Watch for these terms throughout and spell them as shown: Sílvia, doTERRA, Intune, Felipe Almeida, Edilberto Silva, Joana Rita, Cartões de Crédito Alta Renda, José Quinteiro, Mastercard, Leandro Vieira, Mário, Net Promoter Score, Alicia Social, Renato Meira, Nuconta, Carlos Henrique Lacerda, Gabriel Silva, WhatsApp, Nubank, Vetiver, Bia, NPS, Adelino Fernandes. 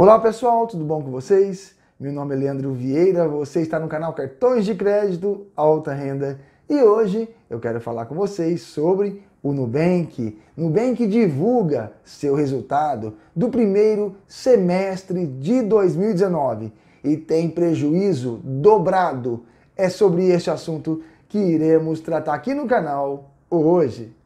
Olá pessoal, tudo bom com vocês? Meu nome é Leandro Vieira, você está no canal Cartões de Crédito Alta Renda e hoje eu quero falar com vocês sobre o Nubank. Nubank divulga seu resultado do primeiro semestre de 2019 e tem prejuízo dobrado. É sobre este assunto que iremos tratar aqui no canal hoje.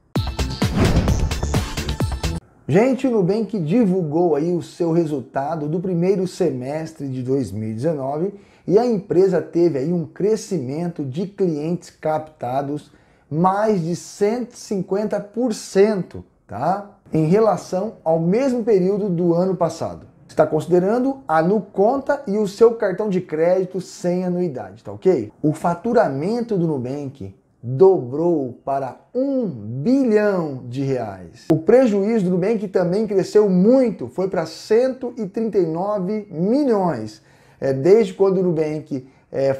Gente, o Nubank divulgou aí o seu resultado do primeiro semestre de 2019 e a empresa teve aí um crescimento de clientes captados mais de 150%, tá? Em relação ao mesmo período do ano passado. Está considerando a Nuconta e o seu cartão de crédito sem anuidade, tá ok? O faturamento do Nubank dobrou para R$1 bilhão. O prejuízo do Nubank também cresceu muito, foi para 139 milhões. Desde quando o Nubank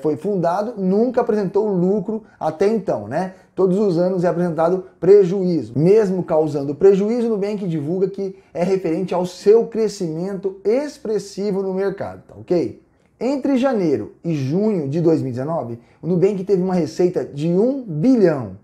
foi fundado, nunca apresentou lucro até então, né? Todos os anos é apresentado prejuízo. Mesmo causando prejuízo, o Nubank divulga que é referente ao seu crescimento expressivo no mercado, tá ok? Entre janeiro e junho de 2019, o Nubank teve uma receita de R$1 bilhão.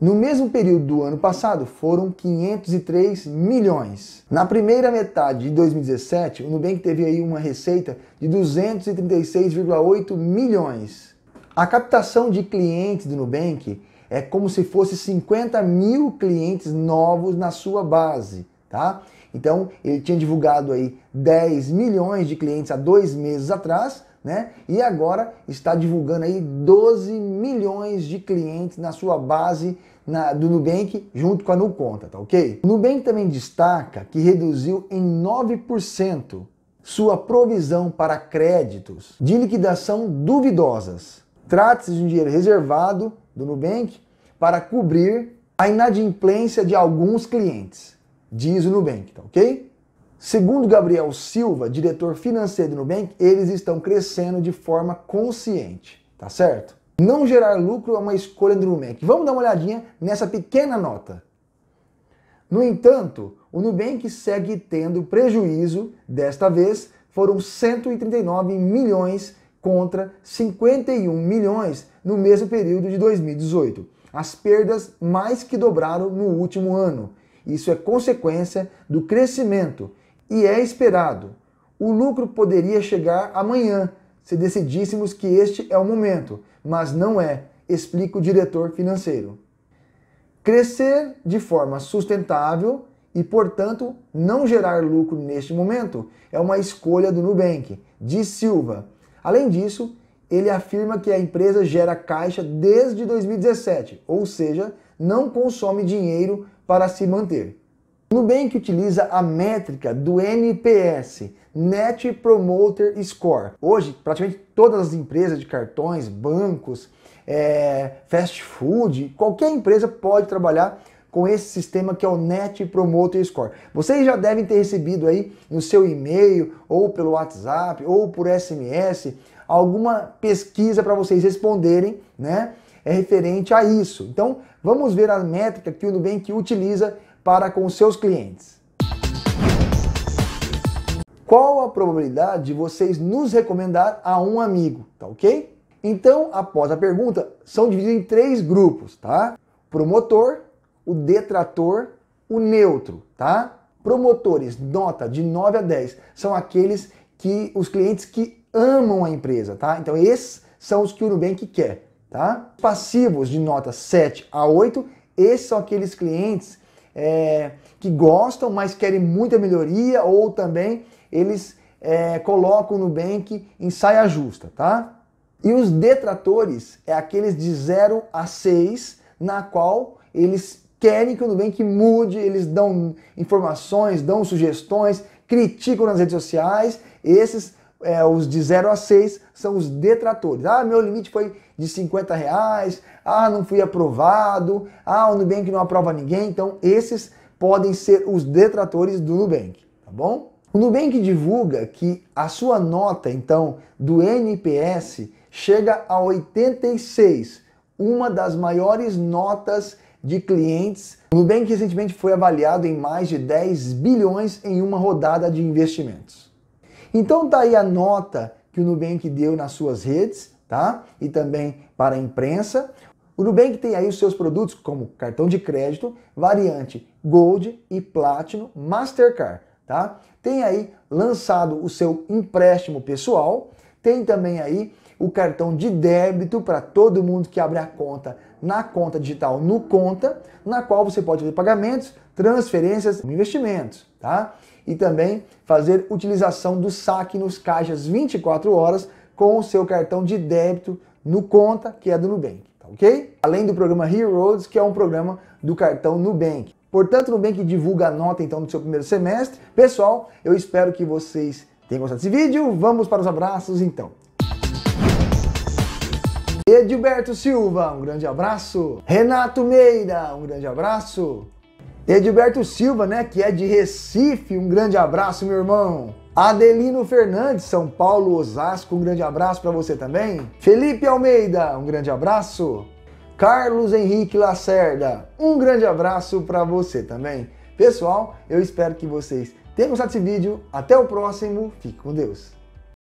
No mesmo período do ano passado, foram 503 milhões. Na primeira metade de 2017, o Nubank teve aí uma receita de 236,8 milhões. A captação de clientes do Nubank é como se fosse 50 mil clientes novos na sua base, tá? Então, ele tinha divulgado aí 10 milhões de clientes há 2 meses atrás, né? E agora está divulgando aí 12 milhões de clientes na sua base do Nubank junto com a Nuconta, tá ok? O Nubank também destaca que reduziu em 9% sua provisão para créditos de liquidação duvidosas. Trata-se de um dinheiro reservado do Nubank para cobrir a inadimplência de alguns clientes, diz o Nubank, tá ok? Segundo Gabriel Silva, diretor financeiro do Nubank, eles estão crescendo de forma consciente, tá certo? Não gerar lucro é uma escolha do Nubank. Vamos dar uma olhadinha nessa pequena nota. No entanto, o Nubank segue tendo prejuízo, desta vez foram 139 milhões contra 51 milhões no mesmo período de 2018. As perdas mais que dobraram no último ano. Isso é consequência do crescimento e é esperado. O lucro poderia chegar amanhã, se decidíssemos que este é o momento, mas não é, explica o diretor financeiro. Crescer de forma sustentável e, portanto, não gerar lucro neste momento é uma escolha do Nubank, diz Silva. Além disso, ele afirma que a empresa gera caixa desde 2017, ou seja, não consome dinheiro para se manter. O Nubank utiliza a métrica do NPS, Net Promoter Score. Hoje, praticamente todas as empresas de cartões, bancos, fast food, qualquer empresa pode trabalhar com esse sistema que é o Net Promoter Score. Vocês já devem ter recebido aí no seu e-mail, ou pelo WhatsApp, ou por SMS, alguma pesquisa para vocês responderem, né? É referente a isso. Então, vamos ver a métrica que o Nubank utiliza para com seus clientes. Qual a probabilidade de vocês nos recomendar a um amigo, tá ok? Então, após a pergunta, são divididos em 3 grupos, tá? Promotor, o detrator, o neutro, tá? Promotores, nota de 9 a 10, são aqueles que os clientes que amam a empresa, tá? Então, esses são os que o Nubank quer. Tá? Passivos de nota 7 a 8, esses são aqueles clientes que gostam, mas querem muita melhoria, ou também eles colocam o Nubank em saia justa, tá? E os detratores é aqueles de 0 a 6, na qual eles querem que o Nubank mude, eles dão informações, dão sugestões, criticam nas redes sociais, esses os de 0 a 6 são os detratores. Ah, meu limite foi de R$50, ah, não fui aprovado, ah, o Nubank não aprova ninguém. Então, esses podem ser os detratores do Nubank, tá bom? O Nubank divulga que a sua nota, então, do NPS chega a 86, uma das maiores notas de clientes. O Nubank recentemente foi avaliado em mais de 10 bilhões em uma rodada de investimentos. Então tá aí a nota que o Nubank deu nas suas redes, tá? E também para a imprensa. O Nubank tem aí os seus produtos como cartão de crédito, variante Gold e Platinum, Mastercard, tá? Tem aí lançado o seu empréstimo pessoal, tem também aí o cartão de débito para todo mundo que abre a conta na conta digital Nuconta, na qual você pode fazer pagamentos, transferências, investimentos, tá? E também fazer utilização do saque nos caixas 24 horas com o seu cartão de débito Nuconta, que é do Nubank, tá ok? Além do programa Heroes, que é um programa do cartão Nubank. Portanto, o Nubank divulga a nota então do seu primeiro semestre. Pessoal, eu espero que vocês tenham gostado desse vídeo. Vamos para os abraços então. Edilberto Silva, um grande abraço. Renato Meira, um grande abraço. Edilberto Silva, né, que é de Recife, um grande abraço, meu irmão. Adelino Fernandes, São Paulo, Osasco, um grande abraço para você também. Felipe Almeida, um grande abraço. Carlos Henrique Lacerda, um grande abraço para você também. Pessoal, eu espero que vocês tenham gostado desse vídeo. Até o próximo. Fique com Deus.